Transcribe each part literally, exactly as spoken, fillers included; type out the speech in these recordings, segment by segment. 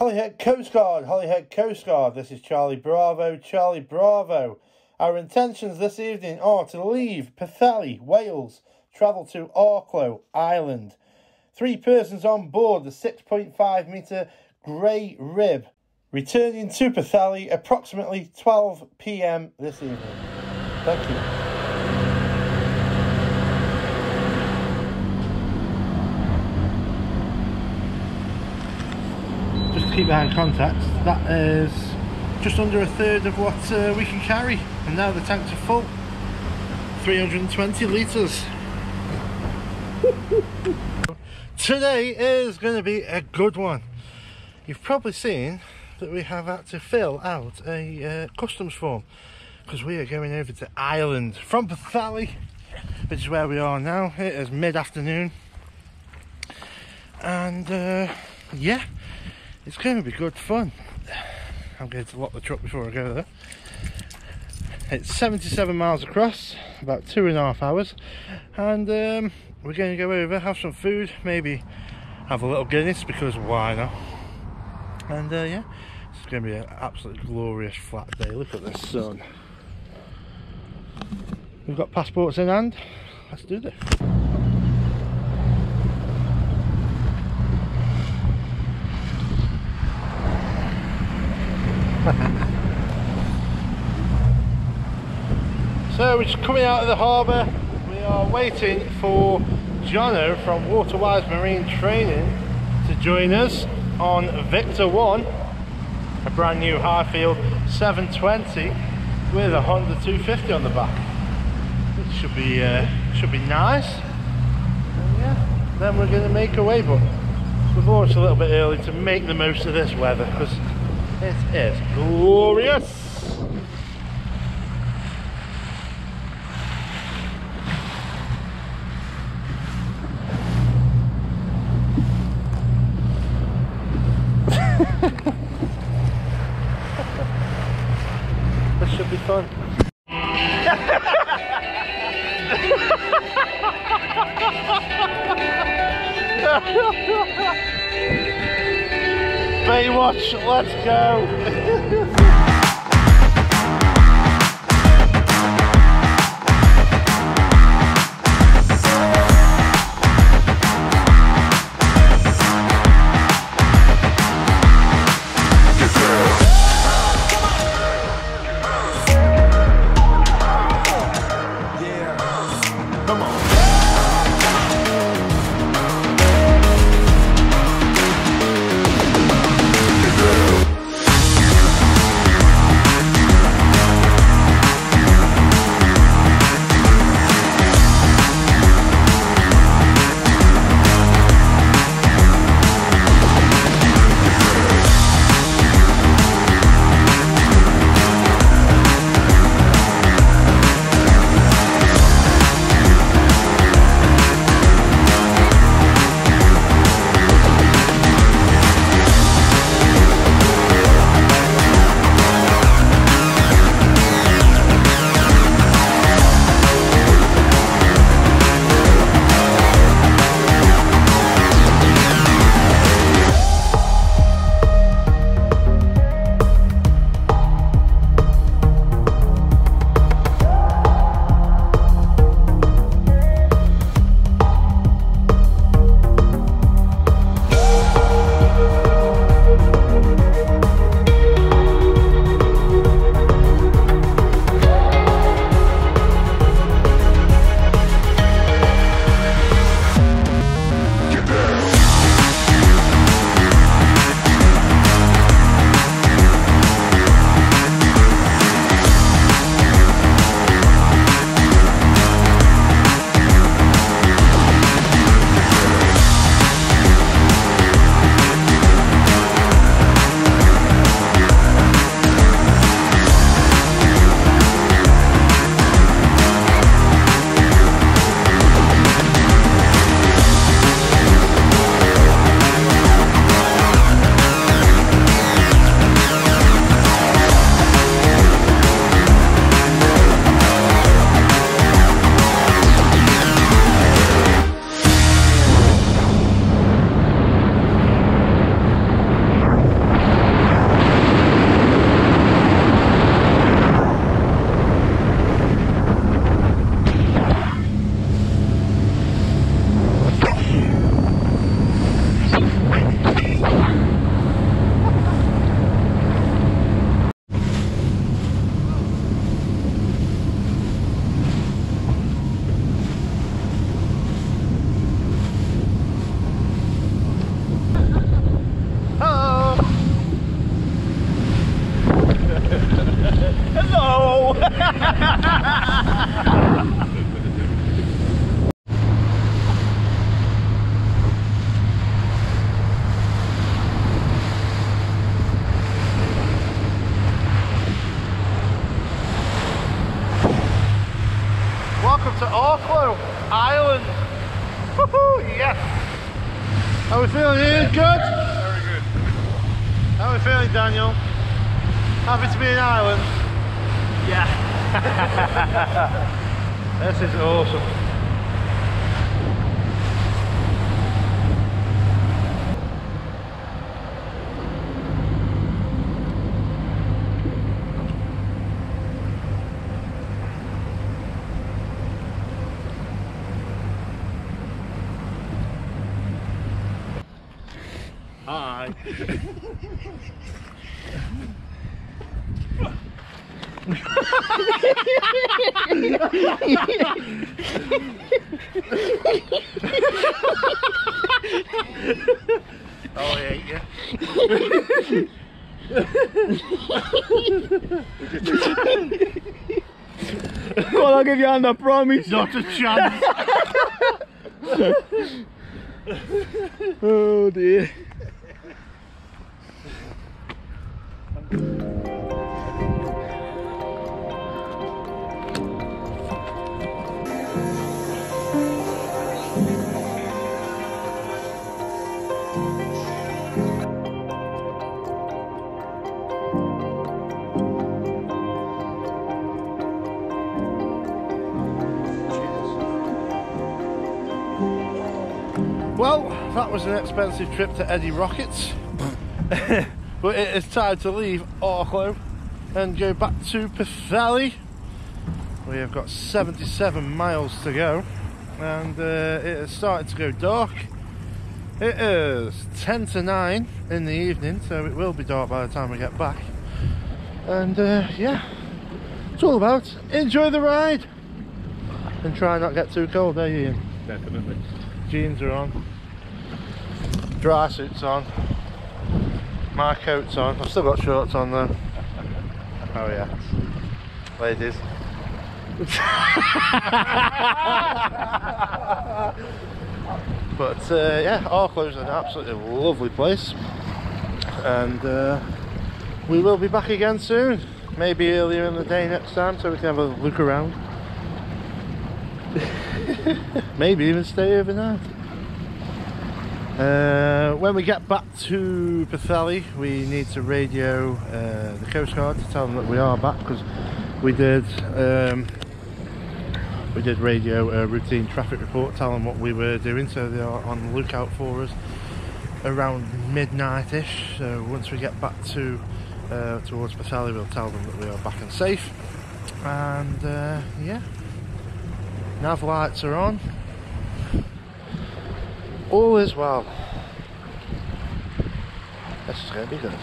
Holyhead Coast Guard, Holyhead Coast Guard, this is Charlie Bravo, Charlie Bravo. Our intentions this evening are to leave Pwllheli, Wales, travel to Arklow, Ireland. Three persons on board the six point five metre Grey Rib, returning to Pwllheli approximately twelve p m this evening. Thank you. Keep behind contacts, that is just under a third of what uh, we can carry, and now the tanks are full, three hundred twenty litres. Today is going to be a good one. You've probably seen that we have had to fill out a uh, customs form because we are going over to Ireland from Pwllheli, which is where we are now. It is mid-afternoon and uh, yeah, it's going to be good fun. I'm going to lock the truck before I go there. It's seventy-seven miles across, about two and a half hours, and um, we're going to go over, have some food, maybe have a little Guinness because why not? And uh, yeah, it's going to be an absolutely glorious flat day. Look at the sun. We've got passports in hand. Let's do this. So we're just coming out of the harbour. We are waiting for Jono from Waterwise Marine Training to join us on Victor one, a brand new Highfield seven twenty with a Honda two fifty on the back. It should be uh, should be nice. And yeah, then we're going to make our way, but we've launched a little bit early to make the most of this weather because it is glorious. This should be fun. Baywatch, let's go! the feeling, Daniel? Happy to be in Ireland? Yeah. This is awesome. Hi. Oh, he ate you. Well, I'll give you a hand, I promise. Not a chance. Oh dear. Well, that was an expensive trip to Eddie Rockets, but it is time to leave Arklow and go back to Pwllheli. We have got seventy-seven miles to go, and uh, it has started to go dark. It is ten to nine in the evening, so it will be dark by the time we get back. And uh, yeah, it's all about enjoy the ride and try not to get too cold, eh, Ian? Definitely. Jeans are on, dry suits on, my coat's on. I've still got shorts on though. Oh yeah, ladies. But uh, yeah, Arklow's an absolutely lovely place, and uh, we will be back again soon. Maybe earlier in the day next time, so we can have a look around. Maybe even stay overnight. Uh, when we get back to Pwllheli, we need to radio uh, the Coast Guard to tell them that we are back, because we did um, we did radio a routine traffic report telling what we were doing, so they are on the lookout for us around midnight-ish. So once we get back to uh, towards Pwllheli, we'll tell them that we are back and safe. And uh, yeah. Nav lights are on. All is well. This is going to be good.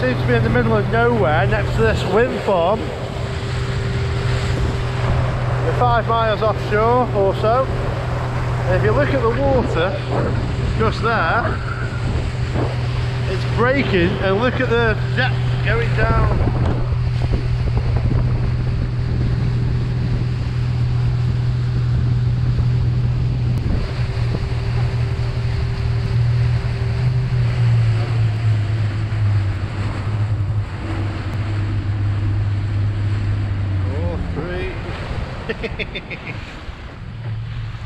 Seems to be in the middle of nowhere next to this wind farm. We're five miles offshore or so. And if you look at the water just there, it's breaking, and look at the depth going down.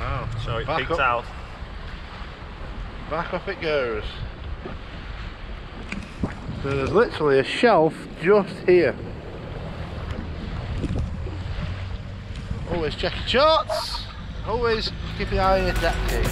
Wow. So it peaks out. Back up it goes. So there's literally a shelf just here. Always check your charts. Always keep an eye on your deck key.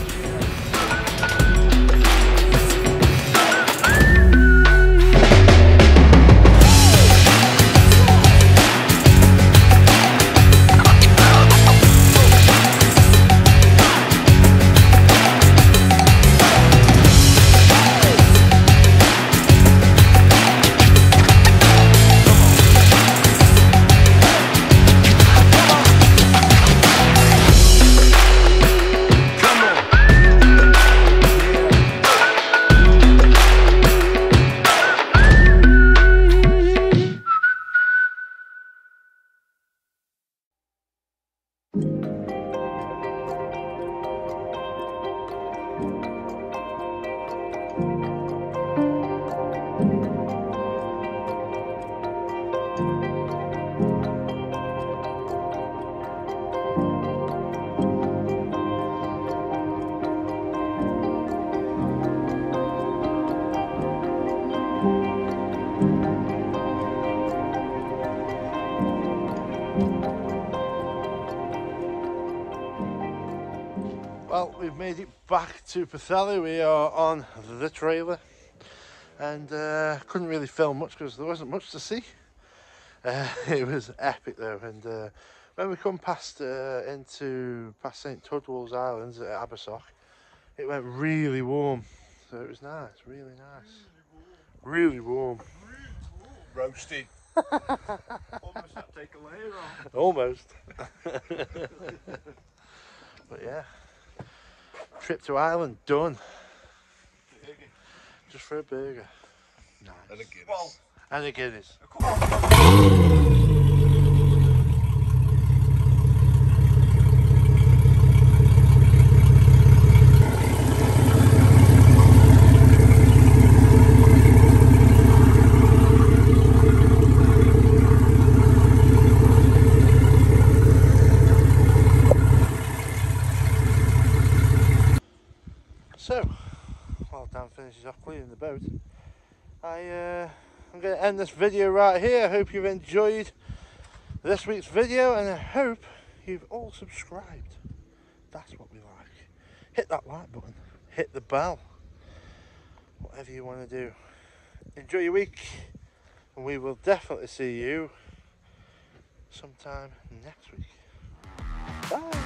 back to Pwllheli. We are on the trailer and uh, couldn't really film much because there wasn't much to see. Uh, it was epic though, and uh, when we come past uh, into past St Tudwall's Islands at Aberystwyth, it went really warm, so it was nice, really nice, really warm, really warm. Roasted. Almost had to take a layer off. Almost. But yeah, trip to Ireland done. Burger. Just for a burger. Nice. And a Guinness. Well, and a Guinness. Come on. I, uh, I'm going to end this video right here. I hope you've enjoyed this week's video, and I hope you've all subscribed. That's what we like. Hit that like button, hit the bell, whatever you want to do. Enjoy your week, and we will definitely see you sometime next week. Bye.